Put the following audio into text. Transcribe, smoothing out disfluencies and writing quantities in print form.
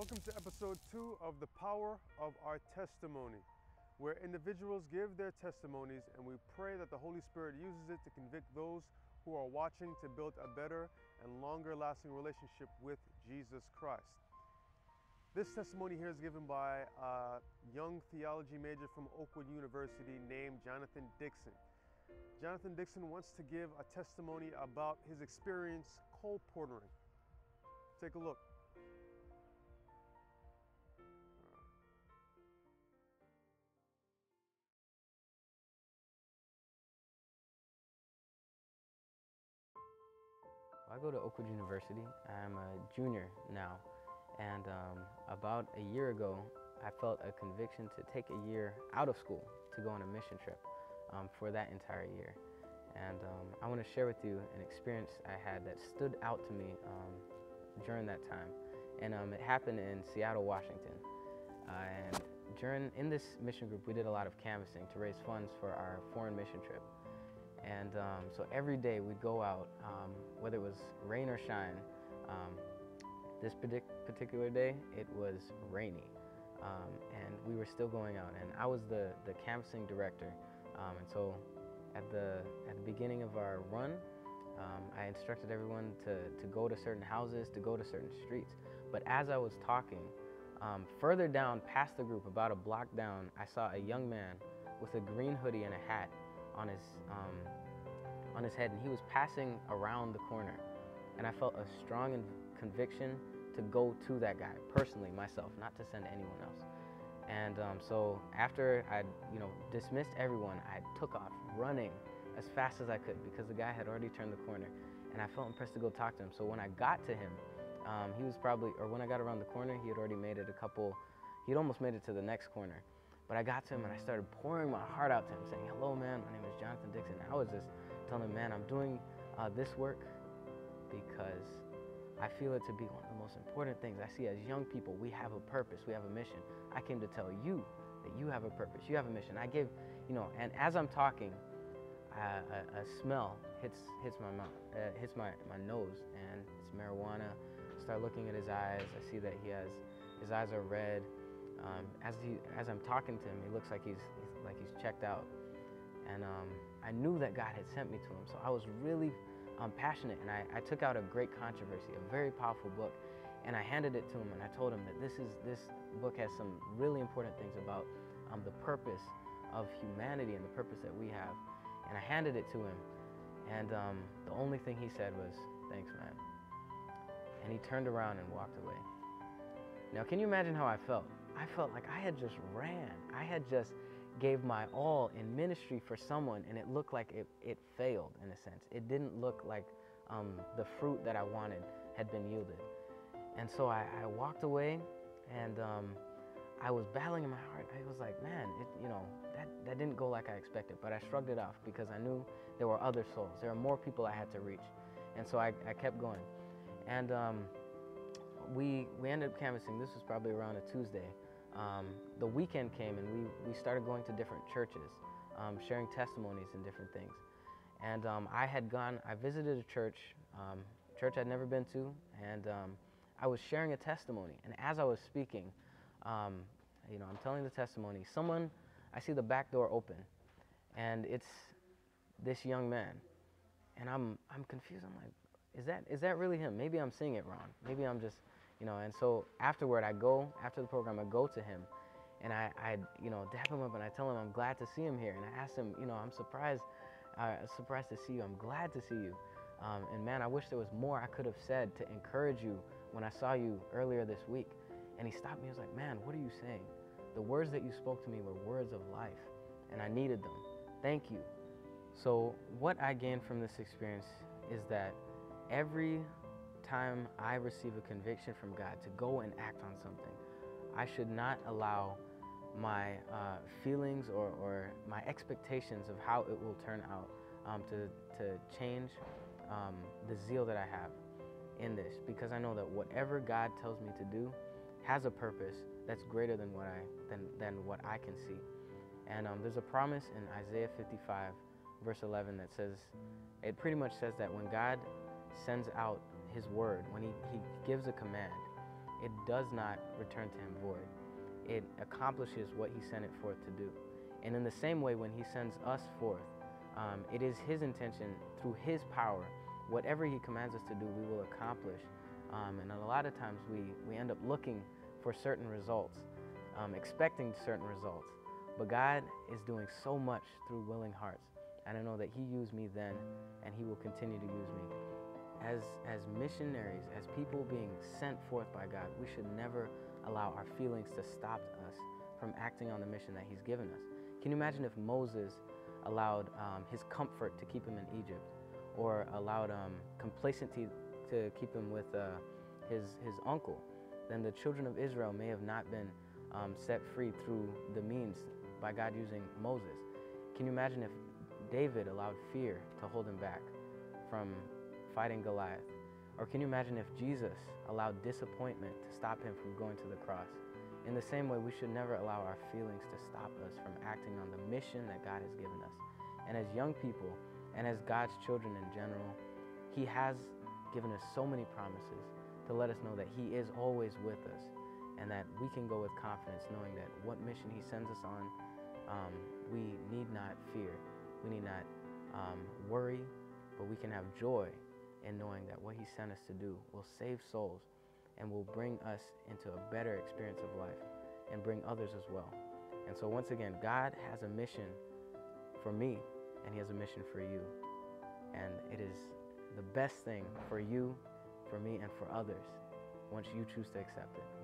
Welcome to episode 2 of The Power of Our Testimony, where individuals give their testimonies and we pray that the Holy Spirit uses it to convict those who are watching to build a better and longer lasting relationship with Jesus Christ. This testimony here is given by a young theology major from Oakwood University named Jonathan Dixon. Jonathan Dixon wants to give a testimony about his experience coal portering. Take a look. I go to Oakwood University. I'm a junior now, and about a year ago I felt a conviction to take a year out of school to go on a mission trip for that entire year. And I want to share with you an experience I had that stood out to me during that time. And it happened in Seattle, Washington. And in this mission group we did a lot of canvassing to raise funds for our foreign mission trip. And so every day we'd go out, whether it was rain or shine. This particular day, it was rainy, and we were still going out. And I was the canvassing director, and so at the beginning of our run, I instructed everyone to go to certain houses, to go to certain streets. But as I was talking, further down past the group, about a block down, I saw a young man with a green hoodie and a hat on his head, and he was passing around the corner, and I felt a strong conviction to go to that guy personally myself, not to send anyone else. And so after I, dismissed everyone, I took off running as fast as I could because the guy had already turned the corner, and I felt impressed to go talk to him. So when I got to him, when I got around the corner, he had already made it he'd almost made it to the next corner. But I got to him and I started pouring my heart out to him, saying, "Hello, man, my name is Jonathan Dixon." And I was just telling him, "Man, I'm doing this work because I feel it to be one of the most important things I see as young people. We have a purpose, we have a mission. I came to tell you that you have a purpose, you have a mission." And as I'm talking, a smell hits my mouth, hits my nose, and it's marijuana. I start looking at his eyes. I see that his eyes are red. As I'm talking to him, he looks like he's checked out, and I knew that God had sent me to him. So I was really passionate, and I took out A Great Controversy, a very powerful book, and I handed it to him, and I told him that this book has some really important things about the purpose of humanity and the purpose that we have. And I handed it to him, and the only thing he said was, "Thanks, man," and he turned around and walked away. Now, can you imagine how I felt? I felt like I had just ran. I had just gave my all in ministry for someone, and it looked like it failed in a sense. It didn't look like the fruit that I wanted had been yielded. And so I walked away, and I was battling in my heart. I was like, man, that didn't go like I expected. But I shrugged it off because I knew there were other souls. There are more people I had to reach. And so I kept going. And we ended up canvassing. This was probably around a Tuesday. The weekend came, and we started going to different churches, sharing testimonies and different things. And I visited a church I'd never been to, and I was sharing a testimony. And as I was speaking, I'm telling the testimony, I see the back door open, and it's this young man. And I'm confused. I'm like, is that really him? Maybe I'm seeing it wrong. Maybe I'm just, and so afterward, after the program, I go to him, and I dap him up, and I tell him I'm glad to see him here. And I asked him, I'm surprised to see you. I'm glad to see you. And man, I wish there was more I could have said to encourage you when I saw you earlier this week. And he stopped me. He was like, "Man, what are you saying? The words that you spoke to me were words of life, and I needed them. Thank you." So what I gained from this experience is that every time I receive a conviction from God to go and act on something, I should not allow my feelings or my expectations of how it will turn out to change the zeal that I have in this, because I know that whatever God tells me to do has a purpose that's greater than what I can see. And there's a promise in Isaiah 55, verse 11 that says, it pretty much says that when God sends out his word, when he gives a command, it does not return to him void. It accomplishes what he sent it forth to do. And in the same way, when he sends us forth, it is his intention, through his power, whatever he commands us to do, we will accomplish. And a lot of times we end up looking for certain results, expecting certain results. But God is doing so much through willing hearts. And I know that he used me then, and he will continue to use me. As missionaries, as people being sent forth by God, we should never allow our feelings to stop us from acting on the mission that he's given us. Can you imagine if Moses allowed his comfort to keep him in Egypt, or allowed complacency to keep him with his uncle? Then the children of Israel may have not been set free through the means by God using Moses. Can you imagine if David allowed fear to hold him back from fighting Goliath? Or can you imagine if Jesus allowed disappointment to stop him from going to the cross? In the same way, we should never allow our feelings to stop us from acting on the mission that God has given us. And as young people, and as God's children in general, he has given us so many promises to let us know that he is always with us, and that we can go with confidence knowing that what mission he sends us on, we need not fear, we need not worry, but we can have joy in knowing that what he sent us to do will save souls and will bring us into a better experience of life and bring others as well. And so once again, God has a mission for me, and he has a mission for you. And it is the best thing for you, for me, and for others once you choose to accept it.